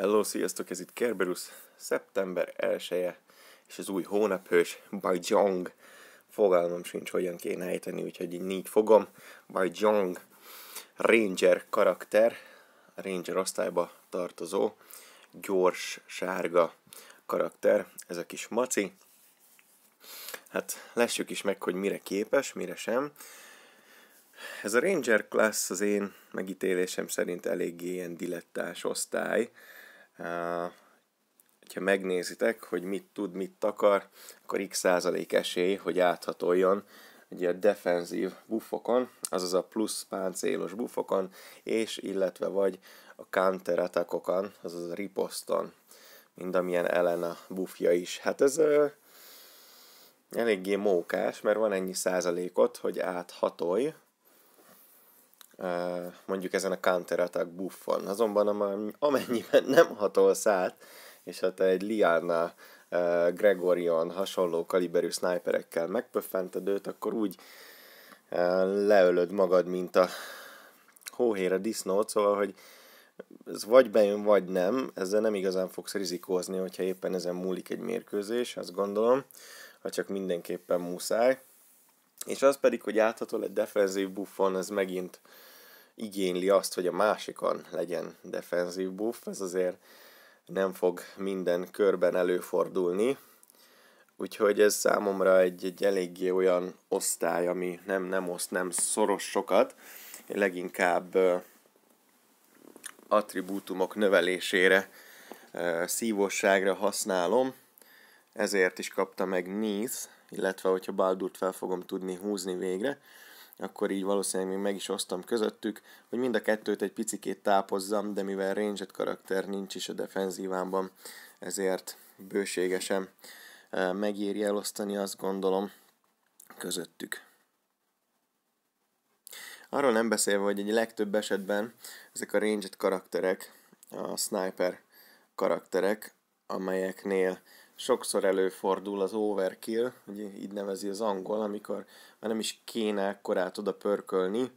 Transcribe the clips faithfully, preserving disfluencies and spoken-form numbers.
Hello, sziasztok, ez itt Kerberusz, szeptember elseje, és az új hónaphős, Bai Yeong. Fogalmam sincs, hogyan kéne ejteni, úgyhogy így így fogom. Bai Yeong Ranger karakter, Ranger osztályba tartozó, gyors, sárga karakter, ez a kis maci. Hát lássuk is meg, hogy mire képes, mire sem. Ez a Ranger class az én megítélésem szerint eléggé ilyen dilettás osztály. Uh, ha megnézitek, hogy mit tud, mit akar, akkor x százalék esély, hogy áthatoljon ugye a defenzív buffokon, azaz a plusz páncélos buffokon, és illetve vagy a counter attackokon, azaz a riposzton, mind amilyen ellen a buffja is. Hát ez... Uh, eléggé mókás, mert van ennyi százalékot, hogy áthatolj mondjuk ezen a counter attack buffon. Azonban amennyiben nem hatolsz át, és ha te egy Liana, Gregorion hasonló kaliberű sniperekkel megpöffented őt, akkor úgy leölöd magad, mint a hóhér a disznót, szóval, hogy ez vagy bejön, vagy nem, ezzel nem igazán fogsz rizikózni, hogyha éppen ezen múlik egy mérkőzés, azt gondolom, ha csak mindenképpen muszáj. És az pedig, hogy áthatol egy defenzív buffon, ez megint igényli azt, hogy a másikon legyen defenzív buff, ez azért nem fog minden körben előfordulni. Úgyhogy ez számomra egy, egy eléggé olyan osztály, ami nem, nem oszt, nem szoros sokat, leginkább uh, attribútumok növelésére, uh, szívosságra használom. Ezért is kapta meg Neath, illetve hogyha Baldurt fel fogom tudni húzni végre, akkor így valószínűleg még meg is osztom közöttük, hogy mind a kettőt egy picikét tápozzam, de mivel ranged karakter nincs is a defenzívámban, ezért bőségesen megéri elosztani, azt gondolom, közöttük. Arról nem beszélve, hogy egy legtöbb esetben ezek a ranged karakterek, a sniper karakterek, amelyeknél sokszor előfordul az overkill, ugye így nevezi az angol, amikor már nem is kéne akkorát oda pörkölni,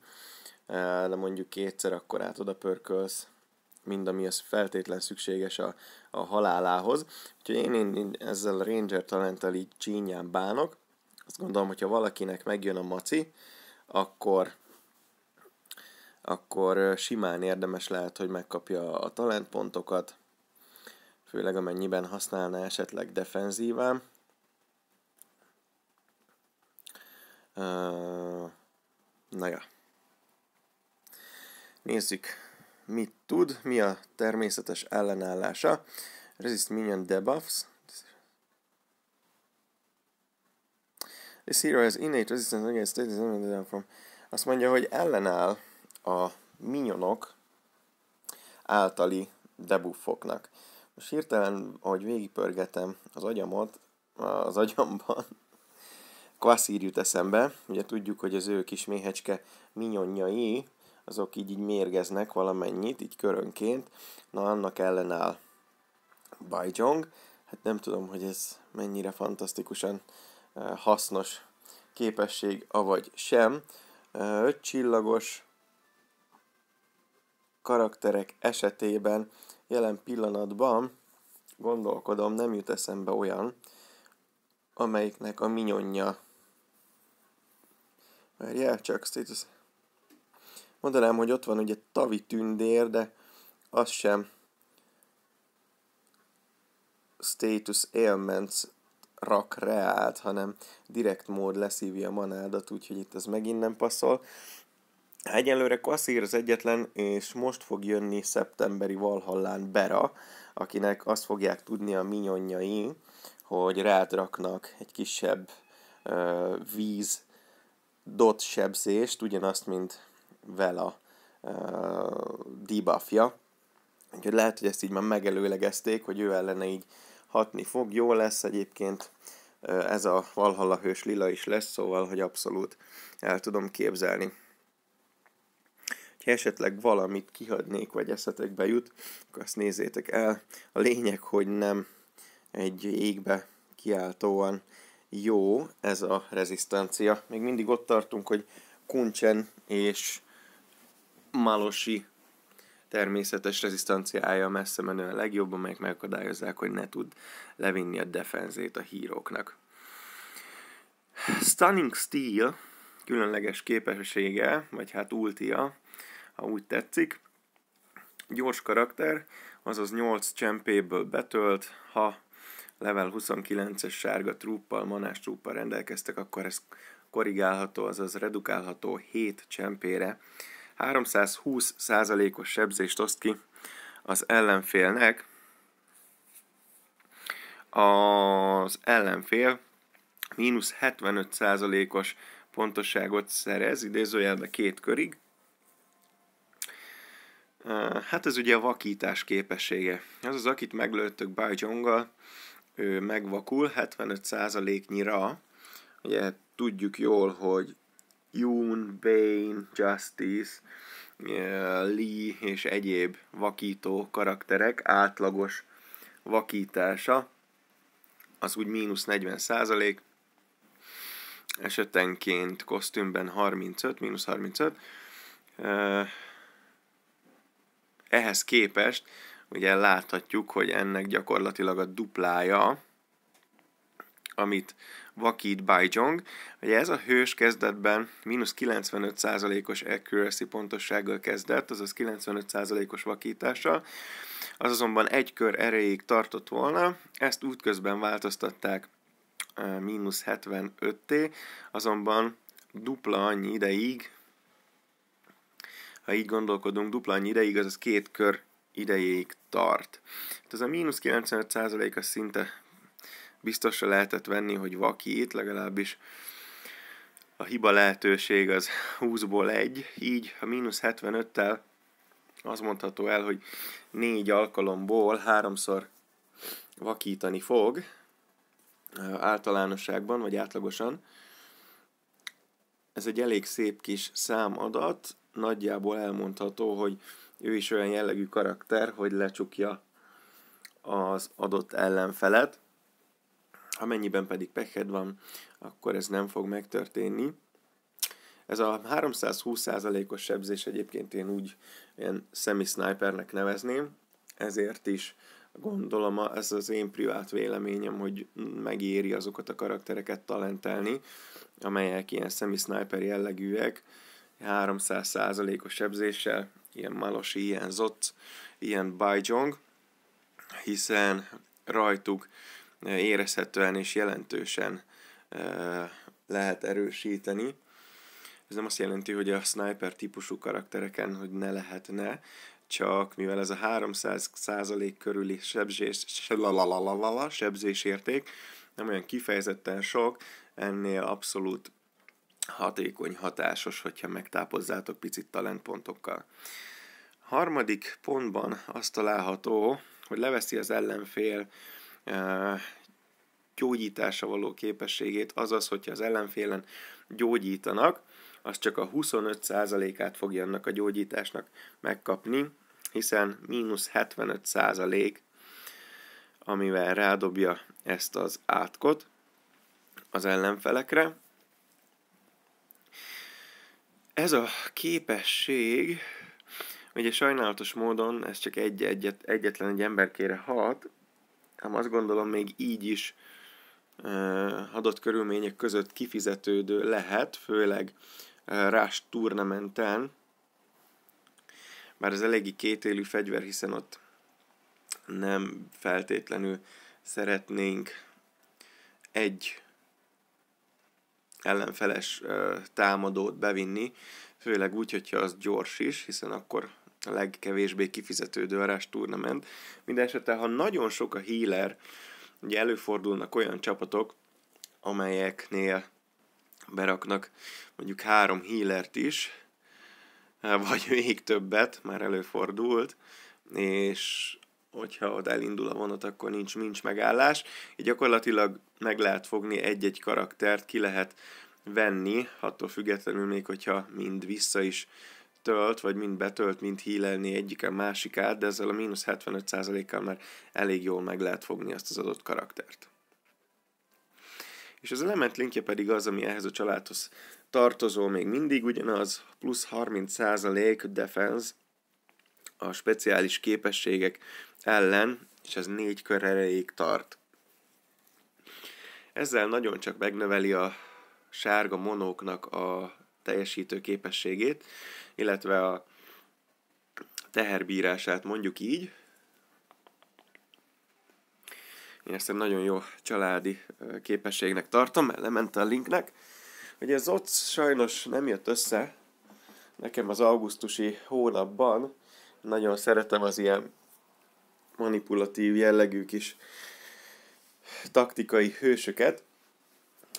de mondjuk kétszer akkorát oda pörkölsz, mind ami az feltétlen szükséges a, a halálához. Úgyhogy én, én, én ezzel a Ranger talenttel így csínyán bánok. Azt gondolom, hogyha valakinek megjön a maci, akkor, akkor simán érdemes lehet, hogy megkapja a talentpontokat, főleg amennyiben használná esetleg defenzíván. Na ja. Nézzük, mit tud, mi a természetes ellenállása. Resist minion debuffs. This hero has innate resistance against it from. Azt mondja, hogy ellenáll a minionok általi debuffoknak. Most hirtelen, ahogy végigpörgetem az agyamot, az agyamban Kvasir jut eszembe. Ugye tudjuk, hogy az ő kis méhecske minyonjai, azok így, így mérgeznek valamennyit, így körönként. Na, annak ellenáll Bai Yeong. Hát nem tudom, hogy ez mennyire fantasztikusan hasznos képesség, avagy sem. Öt csillagos karakterek esetében jelen pillanatban gondolkodom, nem jut eszembe olyan, amelyiknek a minyonja. Várjál csak, status. Mondanám, hogy ott van ugye tavi tündér, de az sem status ailments rak reált, hanem direkt mód leszívja a manádat, úgyhogy itt ez megint nem passzol. Egyelőre Kvasir az egyetlen, és most fog jönni szeptemberi Valhallán Bera, akinek azt fogják tudni a minyonjai, hogy rád raknak egy kisebb uh, víz dot sebzést, ugyanazt, mint Vela uh, debuffja. Úgyhogy lehet, hogy ezt így már megelőlegezték, hogy ő ellene így hatni fog. Jó lesz egyébként, uh, ez a Valhalla hős lila is lesz, szóval, hogy abszolút el tudom képzelni. Ha esetleg valamit kihagynék, vagy eszetekbe jut, akkor azt nézzétek el. A lényeg, hogy nem egy égbe kiáltóan jó ez a rezisztancia. Még mindig ott tartunk, hogy Kunchen és Malosi természetes rezisztanciája messze menő a legjobb, amelyek megakadályozzák, hogy ne tud levinni a defenzét a híroknak. Stunning Steel különleges képessége, vagy hát ultia, ha úgy tetszik. Gyors karakter, azaz nyolc csempéből betölt, ha level huszonkilences sárga trúppal, manás trúppal rendelkeztek, akkor ez korrigálható, azaz redukálható hét csempére. háromszázhúsz százalékos sebzést oszt ki az ellenfélnek. Az ellenfél mínusz hetvenöt százalékos pontosságot szerez, idézőjelben két körig. Hát ez ugye a vakítás képessége. Az az, akit meglőttök Bai Yeonggal, ő megvakul hetvenöt százaléknyira. Ugye tudjuk jól, hogy June, Bane, Justice, Lee és egyéb vakító karakterek átlagos vakítása az úgy mínusz negyven százalék, esetenként kosztümben harmincöt, mínusz harmincöt. Ehhez képest ugye láthatjuk, hogy ennek gyakorlatilag a duplája, amit vakít Bai Yeong. Ugye ez a hős kezdetben mínusz kilencvenöt százalékos accuracy pontossággal kezdett, azaz kilencvenöt százalékos vakítással, az azonban egy kör erejéig tartott volna, ezt útközben változtatták mínusz hetvenötté, azonban dupla annyi ideig, ha így gondolkodunk, dupla annyi ideig, azaz két kör idejéig tart. Hát ez a mínusz kilencvenöt százalék az szinte biztosra lehetett venni, hogy vakít, legalábbis a hiba lehetőség az húszból egy, így a mínusz hetvenöttel az mondható el, hogy négy alkalomból háromszor vakítani fog, általánosságban, vagy átlagosan. Ez egy elég szép kis számadat, nagyjából elmondható, hogy ő is olyan jellegű karakter, hogy lecsukja az adott ellenfelet. Amennyiben pedig pekhed van, akkor ez nem fog megtörténni. Ez a háromszázhúsz százalékos sebzés egyébként én úgy ilyen semi-snipernek nevezném, ezért is gondolom, ez az én privát véleményem, hogy megéri azokat a karaktereket talentelni, amelyek ilyen semi-sniper jellegűek, háromszáz százalékos sebzéssel, ilyen Malosi, ilyen Zocc, ilyen Bai Yeong, hiszen rajtuk érezhetően és jelentősen uh, lehet erősíteni. Ez nem azt jelenti, hogy a sniper típusú karaktereken, hogy ne lehetne, csak mivel ez a háromszáz százalék körüli sebzés, sebzésérték nem olyan kifejezetten sok, ennél abszolút hatékony, hatásos, hogyha megtápozzátok picit talentpontokkal. Harmadik pontban az található, hogy leveszi az ellenfél gyógyítása való képességét, azaz, hogyha az ellenfélen gyógyítanak, az csak a huszonöt százalékát fogja annak a gyógyításnak megkapni, hiszen mínusz hetvenöt százalék, amivel rádobja ezt az átkot az ellenfelekre. Ez a képesség, ugye sajnálatos módon ez csak egy, egyet, egyetlen egy emberkére hat, ám azt gondolom, még így is uh, adott körülmények között kifizetődő lehet, főleg uh, rás turnamenten, bár ez eléggé kétélű fegyver, hiszen ott nem feltétlenül szeretnénk egy ellenfeles uh, támadót bevinni, főleg úgy, hogyha az gyors is, hiszen akkor a legkevésbé kifizetődő arás turnament. Mindenesetre, ha nagyon sok a healer, ugye előfordulnak olyan csapatok, amelyeknél beraknak mondjuk három healert is, vagy még többet, már előfordult, és hogyha ott elindul a vonat, akkor nincs, nincs megállás. Így gyakorlatilag meg lehet fogni egy-egy karaktert, ki lehet venni, attól függetlenül még, hogyha mind vissza is tölt, vagy mind betölt, mind hílelni egyiken másikát, de ezzel a mínusz hetvenöt százalékkal már elég jól meg lehet fogni azt az adott karaktert. És az element linkje pedig az, ami ehhez a családhoz tartozó még mindig ugyanaz, plusz harminc százalék defense, a speciális képességek ellen, és ez négy kör erejéig tart. Ezzel nagyon csak megnöveli a sárga monóknak a teljesítő képességét, illetve a teherbírását, mondjuk így. Én ezt egy nagyon jó családi képességnek tartom, lement a linknek. Ugye Zocc sajnos nem jött össze, nekem az augusztusi hónapban, nagyon szeretem az ilyen manipulatív jellegű kis taktikai hősöket.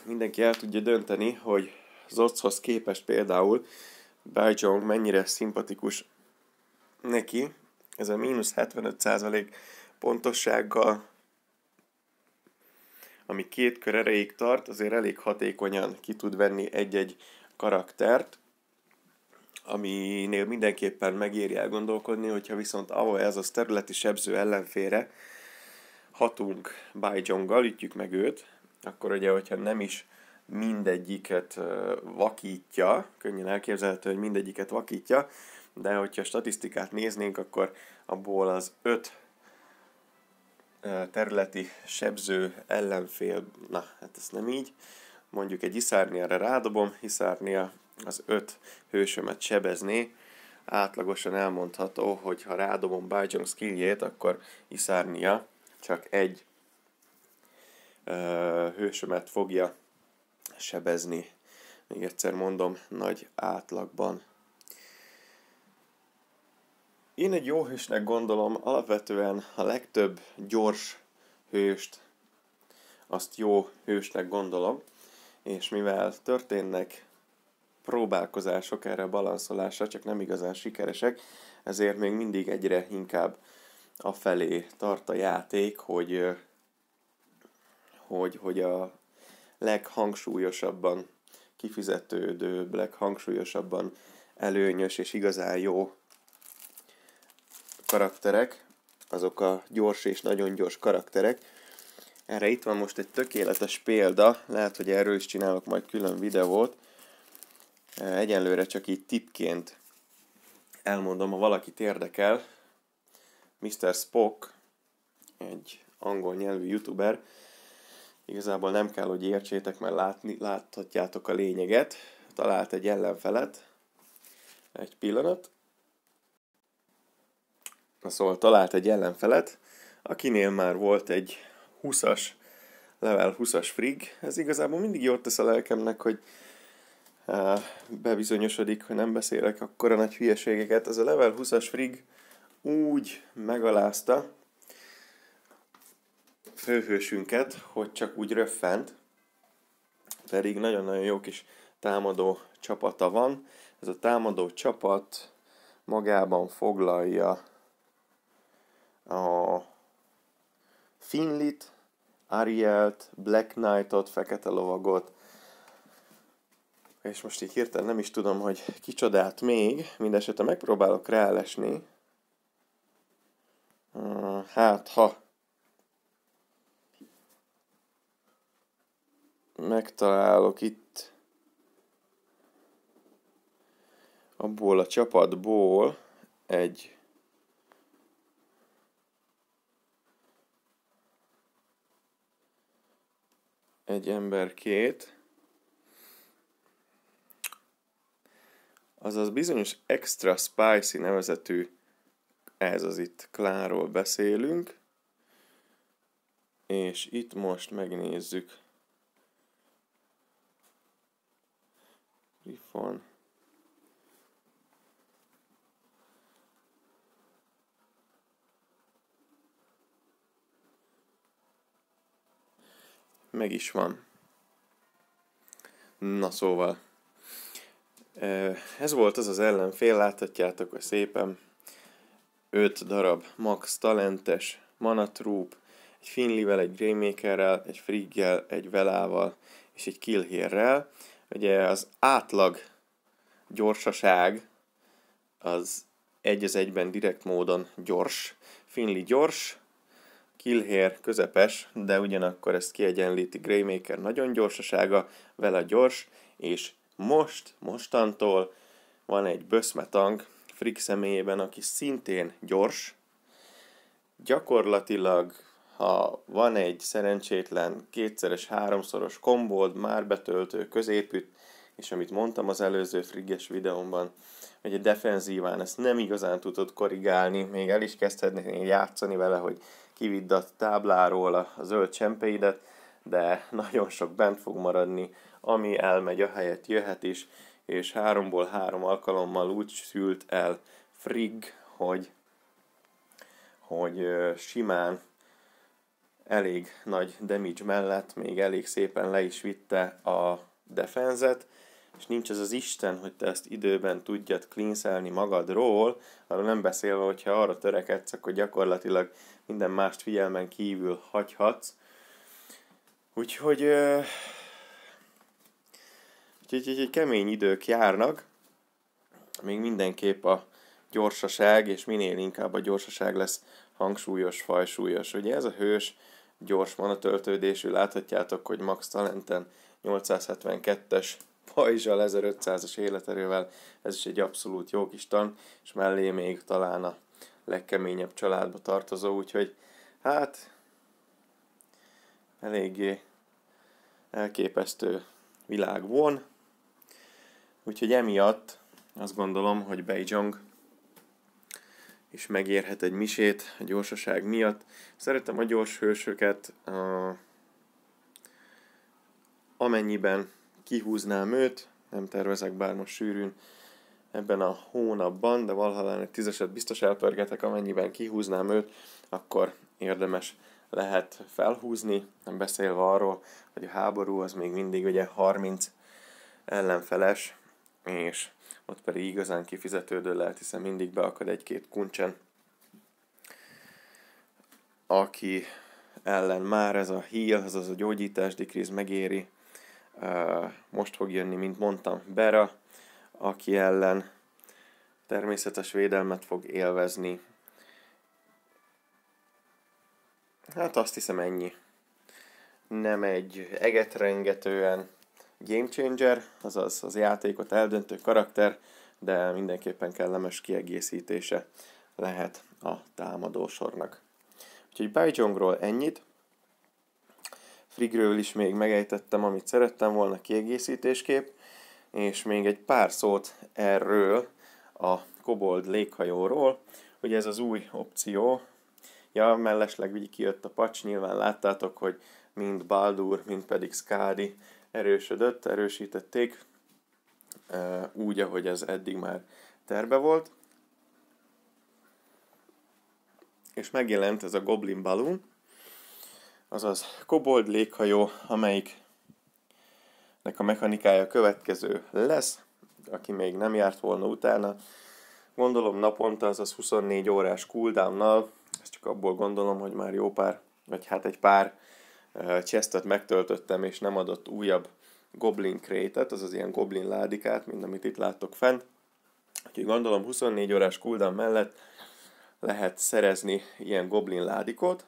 Mindenki el tudja dönteni, hogy Zocchoz képest például Bai Yeong mennyire szimpatikus neki. Ez a mínusz hetvenöt százalék pontossággal, ami két kör erejéig tart, azért elég hatékonyan ki tud venni egy-egy karaktert, aminél mindenképpen megéri elgondolkodni, hogyha viszont ahol ez az területi sebző ellenfélre hatunk Bai Yeonggal, ütjük meg őt, akkor ugye, hogyha nem is mindegyiket vakítja, könnyen elképzelhető, hogy mindegyiket vakítja, de hogyha statisztikát néznénk, akkor abból az öt területi sebző ellenfél, na, hát ez nem így, mondjuk egy Iszárniára rádobom, Iszárnia az öt hősömet sebezné, átlagosan elmondható, hogy ha rádobom Bai Yeong skilljét, akkor Iszárnia csak egy ö, hősömet fogja sebezni. Még egyszer mondom, nagy átlagban. Én egy jó hősnek gondolom, alapvetően a legtöbb gyors hőst, azt jó hősnek gondolom, és mivel történnek próbálkozások erre a balanszolásra, csak nem igazán sikeresek, ezért még mindig egyre inkább afelé tart a játék, hogy, hogy, hogy a leghangsúlyosabban kifizetődő, leghangsúlyosabban előnyös és igazán jó karakterek, azok a gyors és nagyon gyors karakterek. Erre itt van most egy tökéletes példa, lehet, hogy erről is csinálok majd külön videót. Egyenlőre csak így tipként elmondom, ha valakit érdekel. miszter Spock, egy angol nyelvű youtuber, igazából nem kell, hogy értsétek, mert látni, láthatjátok a lényeget. Talált egy ellenfelet, egy pillanat. Szóval talált egy ellenfelet, akinél már volt egy húszas, level húszas Frigg. Ez igazából mindig jót tesz a lelkemnek, hogy bebizonyosodik, hogy nem beszélek akkora nagy hülyeségeket. Ez a level húszas Frigg úgy megalázta főhősünket, hogy csak úgy röffent, pedig nagyon-nagyon jó kis támadó csapata van. Ez a támadó csapat magában foglalja a Finlit, Arielt, Black Knightot, Fekete Lovagot, és most így hirtelen nem is tudom, hogy kicsodát még, mindesetre megpróbálok ráelesni. Hát, ha megtalálok itt abból a csapatból egy egy emberkét, azaz bizonyos extra spicy nevezetű, ez az itt Kláról beszélünk, és itt most megnézzük. Rifon. Meg is van. Na szóval. Ez volt az az ellenfél, láthatjátok, hogy szépen öt darab max talentes manatrúp, egy Finlivel, egy Greymakerrel, egy Friggel, egy Velával és egy Kilhérrel. Ugye az átlag gyorsaság az egy az egyben direkt módon gyors. Finli gyors, Kilhér közepes, de ugyanakkor ezt kiegyenlíti Greymaker nagyon gyorsasága, Vela gyors, és most, mostantól van egy böszmetang, Frigg személyében, aki szintén gyors. Gyakorlatilag, ha van egy szerencsétlen kétszeres, háromszoros kombold, már betöltő középüt, és amit mondtam az előző Frigges videómban, hogy egy defenzíván ezt nem igazán tudod korrigálni, még el is kezdhetnél játszani vele, hogy kividd a tábláról a zöld csempeidet, de nagyon sok bent fog maradni, ami elmegy, a helyet jöhet is, és háromból három alkalommal úgy szült el Frigg, hogy, hogy simán elég nagy damage mellett még elég szépen le is vitte a defenzet, és nincs az az Isten, hogy te ezt időben tudjad cleanszelni magadról, arról nem beszélve, hogyha arra törekedsz, akkor gyakorlatilag minden mást figyelmen kívül hagyhatsz. Úgyhogy, euh, úgyhogy, úgyhogy kemény idők járnak, még mindenképp a gyorsaság, és minél inkább a gyorsaság lesz hangsúlyos, fajsúlyos. Ugye ez a hős gyors manatöltődésű, láthatjátok, hogy max talenten nyolcszázhetvenkettes pajzsal, ezerötszázas életerővel, ez is egy abszolút jó kis tan, és mellé még talán a legkeményebb családba tartozó, úgyhogy hát eléggé elképesztő világ von. Úgyhogy emiatt azt gondolom, hogy Bai Yeong is megérhet egy misét a gyorsaság miatt. Szeretem a gyors hősöket, amennyiben kihúznám őt, nem tervezek bár most sűrűn ebben a hónapban, de valahol egy tízeset biztos elpörgetek, amennyiben kihúznám őt, akkor érdemes lehet felhúzni, nem beszélve arról, hogy a háború az még mindig ugye harminc ellenfeles, és ott pedig igazán kifizetődő lehet, hiszen mindig beakad egy-két Kunchen, aki ellen már ez a heal, az az a gyógyítás decrease megéri. Most fog jönni, mint mondtam, Bera, aki ellen természetes védelmet fog élvezni. Hát azt hiszem, ennyi. Nem egy egetrengetően game changer, azaz az játékot eldöntő karakter, de mindenképpen kellemes kiegészítése lehet a támadósornak. Úgyhogy Bai Yeongról ennyit. Friggről is még megejtettem, amit szerettem volna kiegészítésképp, és még egy pár szót erről a kobold léghajóról, hogy ez az új opció. Ja, mellesleg kijött a patch, nyilván láttátok, hogy mind Baldur, mind pedig Skadi erősödött, erősítették, úgy, ahogy ez eddig már terve volt. És megjelent ez a Goblin Balloon, azaz kobold léghajó, amelyiknek a mechanikája következő lesz, aki még nem járt volna utána. Gondolom naponta, azaz huszonnégy órás cooldown-nal, ezt csak abból gondolom, hogy már jó pár, vagy hát egy pár uh, chestet megtöltöttem, és nem adott újabb goblin crate-et, azaz ilyen goblin ládikát, mint amit itt láttok fent. Úgyhogy gondolom huszonnégy órás cooldown mellett lehet szerezni ilyen goblin ládikot.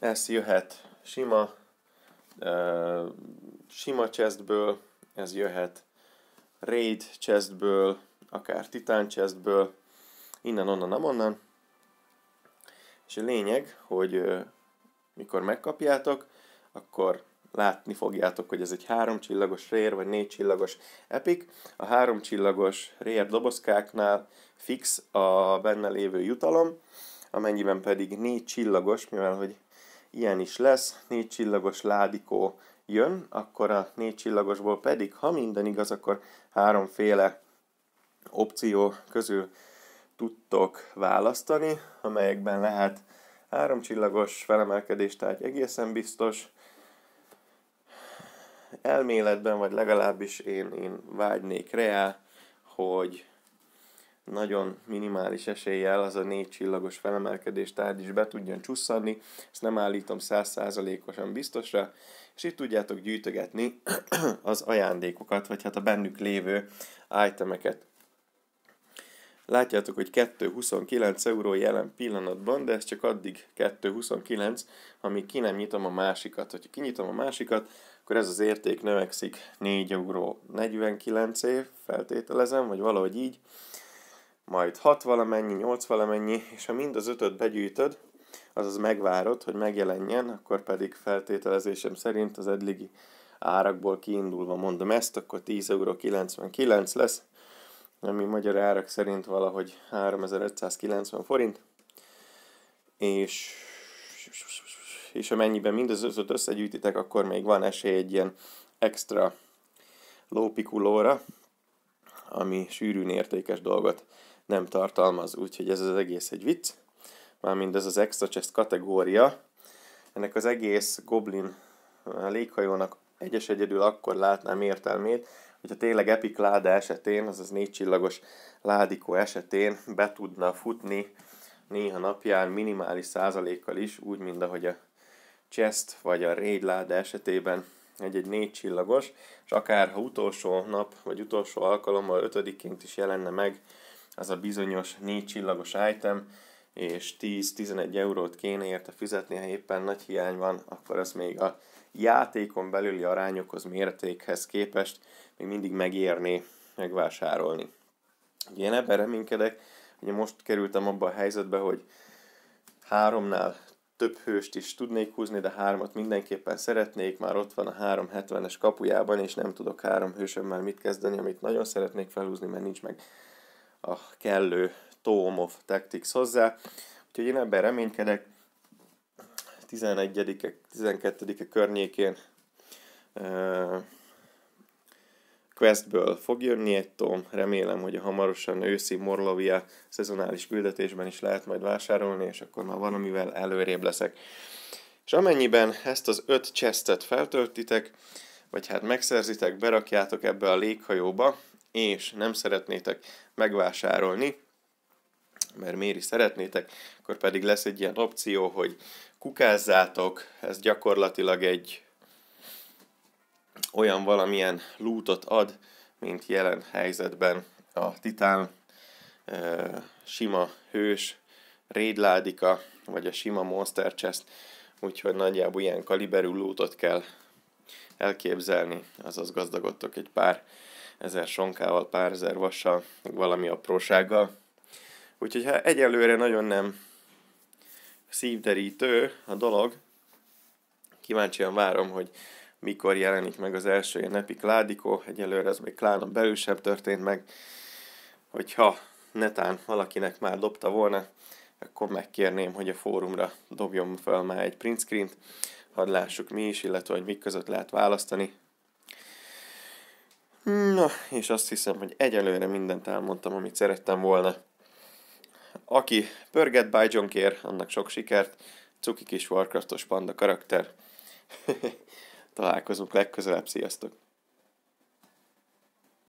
Ez jöhet sima, uh, sima chestből, ez jöhet raid chestből, akár titán chestből, innen, onnan, amonnan. És a lényeg, hogy uh, mikor megkapjátok, akkor látni fogjátok, hogy ez egy három csillagos rare vagy négy csillagos epic. A három csillagos rare dobozkáknál fix a benne lévő jutalom, amennyiben pedig négy csillagos, mivel hogy ilyen is lesz, négy csillagos ládikó jön, akkor a négy csillagosból pedig, ha minden igaz, akkor háromféle opció közül tudtok választani, amelyekben lehet három csillagos felemelkedés, tehát egészen biztos. Elméletben, vagy legalábbis én, én vágynék rá, hogy nagyon minimális eséllyel az a négy csillagos felemelkedés tárgy is be tudjon csusszanni, ezt nem állítom száz százalékosan biztosra, és itt tudjátok gyűjtögetni az ajándékokat, vagy hát a bennük lévő itemeket. Látjátok, hogy kettő huszonkilenc euró jelen pillanatban, de ez csak addig kettő huszonkilenc, amíg ki nem nyitom a másikat. Ha kinyitom a másikat, akkor ez az érték növekszik négy euró negyvenkilenc év, feltételezem, vagy valahogy így. majd hat valamennyi, nyolc valamennyi, és ha mind az ötöt begyűjtöd, azaz megvárod, hogy megjelenjen, akkor pedig feltételezésem szerint az eddigi árakból kiindulva mondom ezt, akkor tíz euró kilencvenkilenc lesz, ami magyar árak szerint valahogy háromezer-ötszázkilencven forint, és, és amennyiben mind az ötöt összegyűjtitek, akkor még van esély egy ilyen extra lópikulóra, ami sűrűn értékes dolgot nem tartalmaz, úgyhogy ez az egész egy vicc. Mármint ez az extra chest kategória. Ennek az egész Goblin léghajónak egyes egyedül akkor látnám értelmét, hogyha tényleg epic láda esetén, azaz négy csillagos ládikó esetén be tudna futni néha napján minimális százalékkal is, úgy, mint ahogy a chest vagy a raid láda esetében egy-egy négy csillagos, és akár ha utolsó nap, vagy utolsó alkalommal ötödikként is jelenne meg az a bizonyos négy csillagos item, és tíz-tizenegy eurót kéne érte fizetni, ha éppen nagy hiány van, akkor az még a játékon belüli arányokhoz, mértékhez képest még mindig megérné megvásárolni. Ugye én ebben reménykedek, ugye most kerültem abba a helyzetbe, hogy háromnál több hőst is tudnék húzni, de hármat mindenképpen szeretnék, már ott van a három hetvenes kapujában, és nem tudok három hősömmel mit kezdeni, amit nagyon szeretnék felhúzni, mert nincs meg a kellő Tomoe Tactics hozzá. Úgyhogy én ebben reménykedek, tizenegyedike, tizenkettedike környékén uh, questből fog jönni egy tom, remélem, hogy a hamarosan őszi Morlovia szezonális küldetésben is lehet majd vásárolni, és akkor már valamivel előrébb leszek. És amennyiben ezt az öt chestet feltöltitek, vagy hát megszerzitek, berakjátok ebbe a léghajóba, és nem szeretnétek megvásárolni, mert méri szeretnétek, akkor pedig lesz egy ilyen opció, hogy kukázzátok, ez gyakorlatilag egy olyan valamilyen lootot ad, mint jelen helyzetben a titán e, sima hős raid ládika, vagy a sima monster chest, úgyhogy nagyjából ilyen kaliberű lootot kell elképzelni, azaz gazdagodtok egy pár ezer sonkával, pár ezer vassal, valami aprósággal. Úgyhogy hát egyelőre nagyon nem szívderítő a dolog. Kíváncsian várom, hogy mikor jelenik meg az első ilyen epic ládikó. Egyelőre ez még klánon belül sem történt meg. Hogyha netán valakinek már dobta volna, akkor megkérném, hogy a fórumra dobjon fel már egy print screent. Hadd lássuk mi is, illetve hogy mik között lehet választani. Na, és azt hiszem, hogy egyelőre mindent elmondtam, amit szerettem volna. Aki pörget Bai Yeongért, annak sok sikert. Cuki kis Warcraftos panda karakter. Találkozunk legközelebb, sziasztok!